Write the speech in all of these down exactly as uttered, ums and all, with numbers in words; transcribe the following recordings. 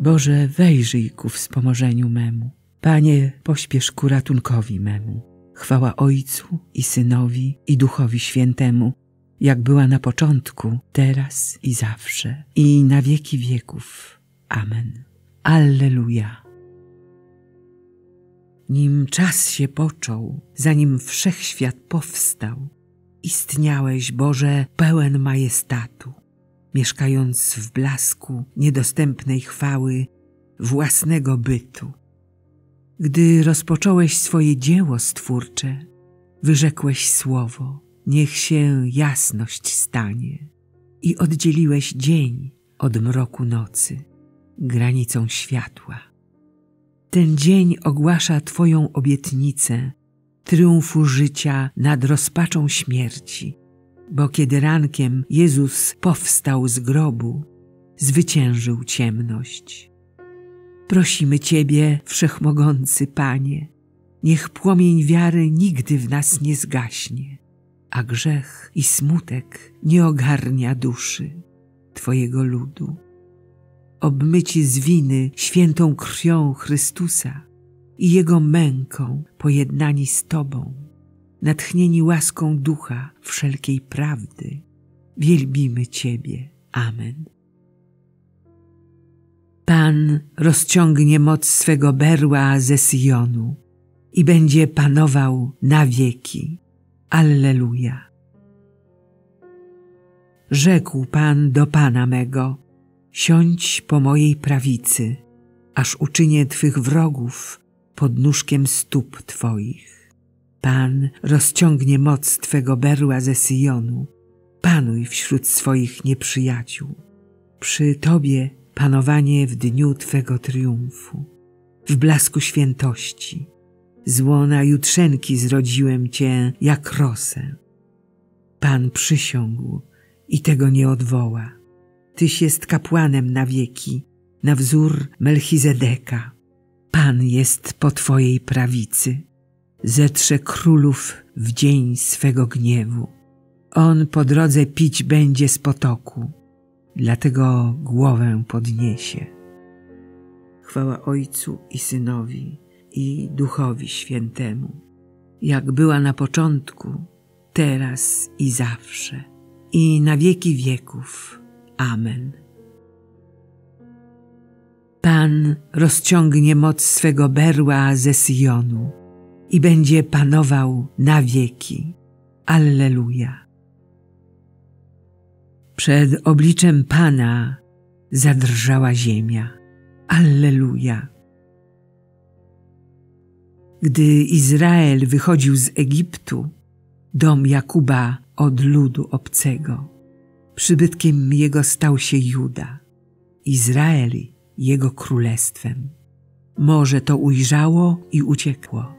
Boże, wejrzyj ku wspomożeniu memu. Panie, pośpiesz ku ratunkowi memu. Chwała Ojcu i Synowi, i Duchowi Świętemu, jak była na początku, teraz i zawsze, i na wieki wieków. Amen. Alleluja. Nim czas się począł, zanim wszechświat powstał, istniałeś, Boże, pełen majestatu, mieszkając w blasku niedostępnej chwały własnego bytu. Gdy rozpocząłeś swoje dzieło stwórcze, wyrzekłeś słowo, niech się jasność stanie, i oddzieliłeś dzień od mroku nocy, granicą światła. Ten dzień ogłasza Twoją obietnicę triumfu życia nad rozpaczą śmierci, bo kiedy rankiem Jezus powstał z grobu, zwyciężył ciemność. Prosimy Ciebie, Wszechmogący Panie, niech płomień wiary nigdy w nas nie zgaśnie, a grzech i smutek nie ogarnia duszy Twojego ludu. Obmyci z winy świętą krwią Chrystusa i Jego męką pojednani z Tobą, natchnieni łaską Ducha wszelkiej prawdy, wielbimy Ciebie. Amen. Pan rozciągnie moc swego berła ze Syjonu i będzie panował na wieki. Alleluja. Rzekł Pan do Pana mego: siądź po mojej prawicy, aż uczynię Twych wrogów pod nóżkiem stóp Twoich. Pan rozciągnie moc Twego berła ze Syjonu, panuj wśród swoich nieprzyjaciół. Przy Tobie panowanie w dniu Twego triumfu, w blasku świętości. Z łona jutrzenki zrodziłem Cię jak rosę. Pan przysiągł i tego nie odwoła. Tyś jest kapłanem na wieki, na wzór Melchizedeka. Pan jest po Twojej prawicy. Zetrze królów w dzień swego gniewu. On po drodze pić będzie z potoku, dlatego głowę podniesie. Chwała Ojcu i Synowi, i Duchowi Świętemu, jak była na początku, teraz i zawsze, i na wieki wieków. Amen. Pan rozciągnie moc swego berła ze Syjonu i będzie panował na wieki. Alleluja. Przed obliczem Pana zadrżała ziemia. Alleluja. Gdy Izrael wychodził z Egiptu, dom Jakuba od ludu obcego, przybytkiem jego stał się Juda, Izrael jego królestwem. Morze to ujrzało i uciekło.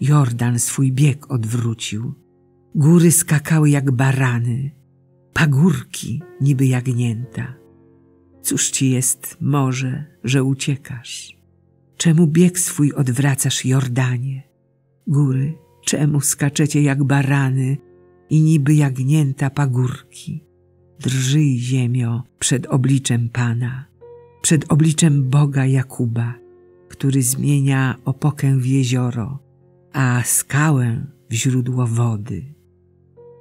Jordan swój bieg odwrócił. Góry skakały jak barany, pagórki niby jagnięta. Cóż ci jest, morze, że uciekasz? Czemu bieg swój odwracasz, Jordanie? Góry, czemu skaczecie jak barany i niby jagnięta pagórki? Drżyj, ziemio, przed obliczem Pana, przed obliczem Boga Jakuba, który zmienia opokę w jezioro, a skałę w źródło wody.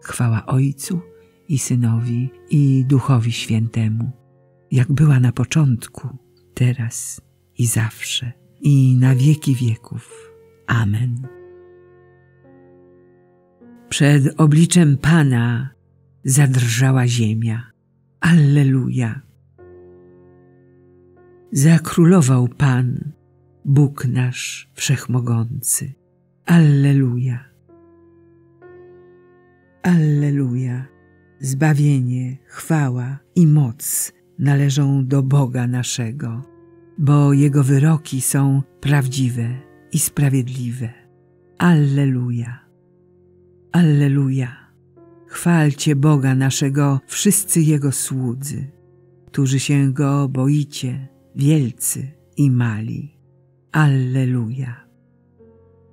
Chwała Ojcu i Synowi, i Duchowi Świętemu, jak była na początku, teraz i zawsze, i na wieki wieków. Amen. Przed obliczem Pana zadrżała ziemia. Alleluja. Zakrólował Pan, Bóg nasz Wszechmogący. Alleluja. Alleluja. Zbawienie, chwała i moc należą do Boga naszego, bo Jego wyroki są prawdziwe i sprawiedliwe. Alleluja. Alleluja. Chwalcie Boga naszego wszyscy Jego słudzy, którzy się Go boicie, wielcy i mali. Alleluja.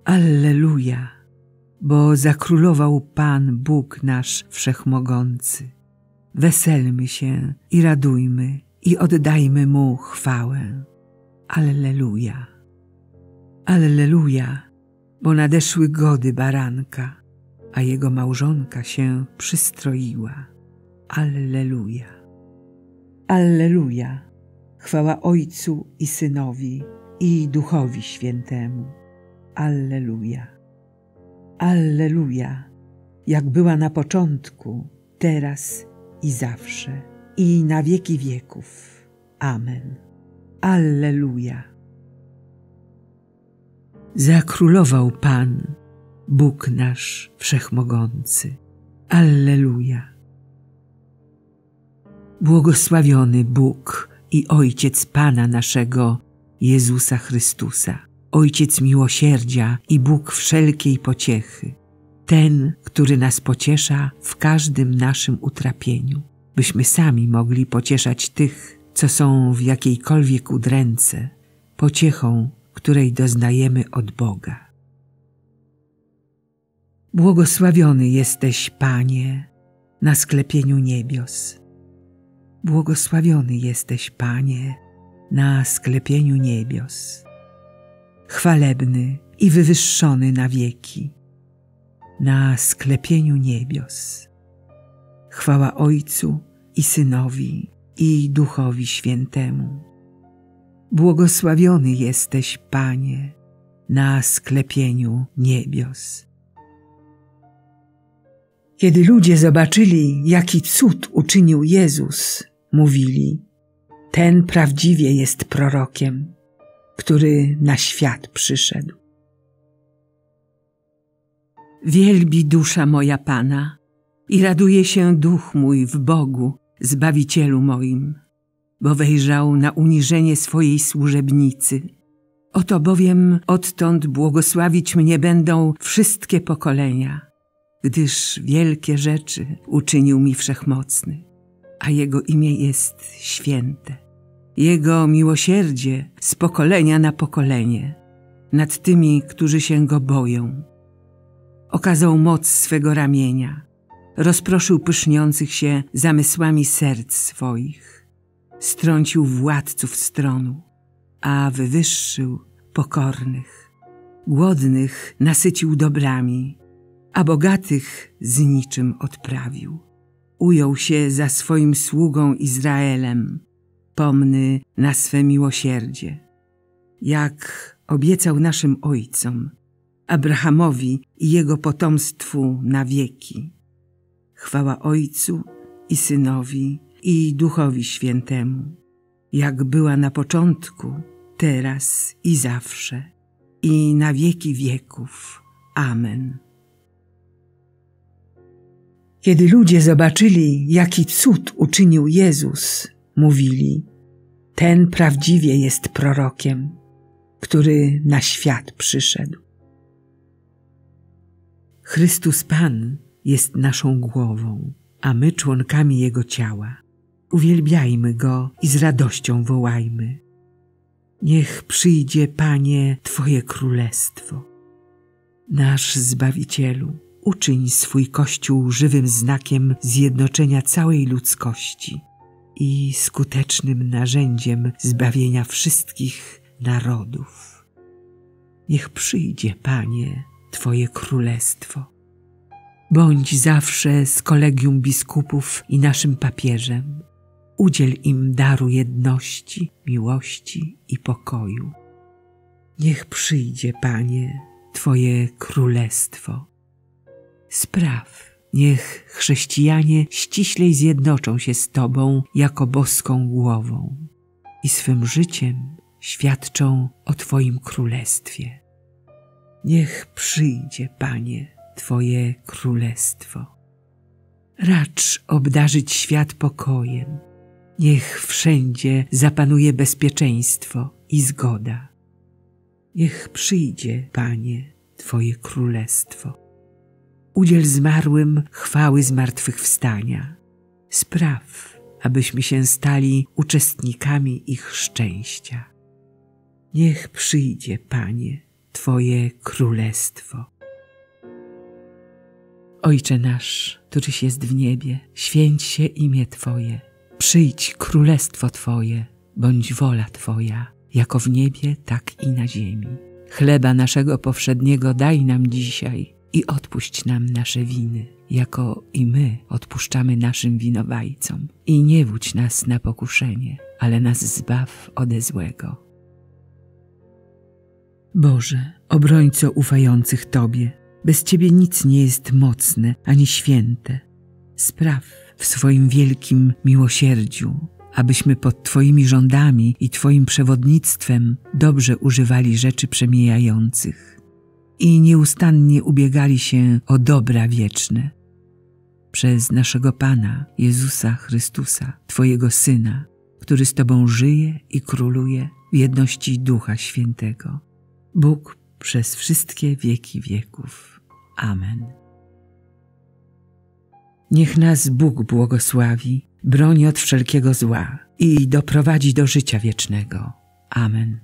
Alleluja, bo zakrólował Pan Bóg nasz Wszechmogący. Weselmy się i radujmy, i oddajmy Mu chwałę, Alleluja! Alleluja! Bo nadeszły gody baranka, a jego małżonka się przystroiła. Alleluja! Alleluja! Chwała Ojcu i Synowi, i Duchowi Świętemu. Alleluja! Alleluja! Jak była na początku, teraz i zawsze, i na wieki wieków. Amen. Alleluja! Zakrólował Pan, Bóg nasz Wszechmogący. Alleluja! Błogosławiony Bóg i Ojciec Pana naszego, Jezusa Chrystusa, Ojciec miłosierdzia i Bóg wszelkiej pociechy, ten, który nas pociesza w każdym naszym utrapieniu, byśmy sami mogli pocieszać tych, co są w jakiejkolwiek udręce, pociechą, której doznajemy od Boga. Błogosławiony jesteś, Panie, na sklepieniu niebios. Błogosławiony jesteś, Panie, na sklepieniu niebios. Chwalebny i wywyższony na wieki, na sklepieniu niebios. Chwała Ojcu i Synowi, i Duchowi Świętemu. Błogosławiony jesteś, Panie, na sklepieniu niebios. Kiedy ludzie zobaczyli, jaki cud uczynił Jezus, mówili: ten prawdziwie jest prorokiem, który na świat przyszedł. Wielbi dusza moja Pana i raduje się duch mój w Bogu, Zbawicielu moim, bo wejrzał na uniżenie swojej służebnicy. Oto bowiem odtąd błogosławić mnie będą wszystkie pokolenia, gdyż wielkie rzeczy uczynił mi Wszechmocny, a Jego imię jest święte. Jego miłosierdzie z pokolenia na pokolenie nad tymi, którzy się Go boją. Okazał moc swego ramienia, rozproszył pyszniących się zamysłami serc swoich, strącił władców stronu, a wywyższył pokornych. Głodnych nasycił dobrami, a bogatych z niczym odprawił. Ujął się za swoim sługą Izraelem, pomny na swe miłosierdzie, jak obiecał naszym ojcom, Abrahamowi i jego potomstwu na wieki. Chwała Ojcu i Synowi, i Duchowi Świętemu, jak była na początku, teraz i zawsze, i na wieki wieków. Amen. Kiedy ludzie zobaczyli, jaki cud uczynił Jezus, mówili: ten prawdziwie jest prorokiem, który na świat przyszedł. Chrystus Pan jest naszą głową, a my członkami Jego ciała. Uwielbiajmy Go i z radością wołajmy: niech przyjdzie, Panie, Twoje królestwo. Nasz Zbawicielu, uczyń swój Kościół żywym znakiem zjednoczenia całej ludzkości i skutecznym narzędziem zbawienia wszystkich narodów. Niech przyjdzie, Panie, Twoje królestwo. Bądź zawsze z kolegium biskupów i naszym papieżem. Udziel im daru jedności, miłości i pokoju. Niech przyjdzie, Panie, Twoje królestwo. Spraw, niech chrześcijanie ściślej zjednoczą się z Tobą jako boską głową i swym życiem świadczą o Twoim królestwie. Niech przyjdzie, Panie, Twoje królestwo. Racz obdarzyć świat pokojem. Niech wszędzie zapanuje bezpieczeństwo i zgoda. Niech przyjdzie, Panie, Twoje królestwo. Udziel zmarłym chwały zmartwychwstania. Spraw, abyśmy się stali uczestnikami ich szczęścia. Niech przyjdzie, Panie, Twoje królestwo. Ojcze nasz, któryś jest w niebie, święć się imię Twoje. Przyjdź królestwo Twoje, bądź wola Twoja, jako w niebie, tak i na ziemi. Chleba naszego powszedniego daj nam dzisiaj i odpuść nam nasze winy, jako i my odpuszczamy naszym winowajcom. I nie wódź nas na pokuszenie, ale nas zbaw ode złego. Boże, obrońco ufających Tobie, bez Ciebie nic nie jest mocne ani święte. Spraw w swoim wielkim miłosierdziu, abyśmy pod Twoimi rządami i Twoim przewodnictwem dobrze używali rzeczy przemijających i nieustannie ubiegali się o dobra wieczne. Przez naszego Pana Jezusa Chrystusa, Twojego Syna, który z Tobą żyje i króluje w jedności Ducha Świętego, Bóg przez wszystkie wieki wieków. Amen. Niech nas Bóg błogosławi, broni od wszelkiego zła i doprowadzi do życia wiecznego. Amen.